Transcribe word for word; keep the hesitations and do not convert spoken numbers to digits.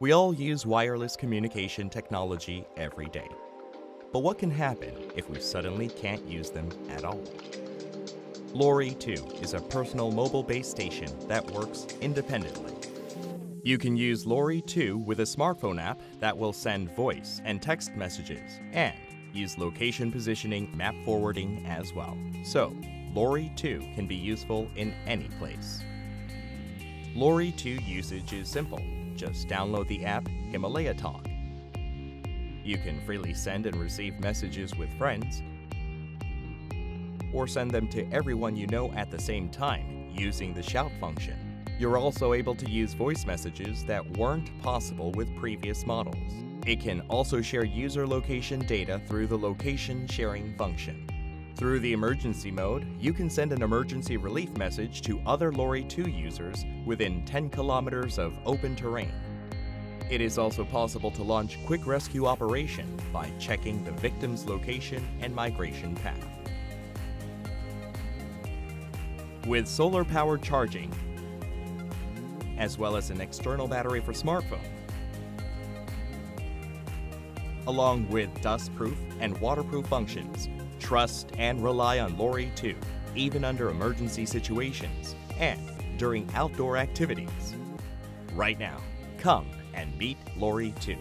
We all use wireless communication technology every day. But what can happen if we suddenly can't use them at all? Lory two is a personal mobile-based station that works independently. You can use Lory two with a smartphone app that will send voice and text messages and use location positioning map forwarding as well. So, Lory two can be useful in any place. Lory two usage is simple. Just download the app Himalaya Talk. You can freely send and receive messages with friends, or send them to everyone you know at the same time using the shout function. You're also able to use voice messages that weren't possible with previous models. It can also share user location data through the location sharing function. Through the emergency mode, you can send an emergency relief message to other Lory two users within ten kilometers of open terrain. It is also possible to launch quick rescue operation by checking the victim's location and migration path. With solar-powered charging, as well as an external battery for smartphone, along with dust-proof and waterproof functions, trust and rely on Lory two, even under emergency situations and during outdoor activities. Right now, come and meet Lory two.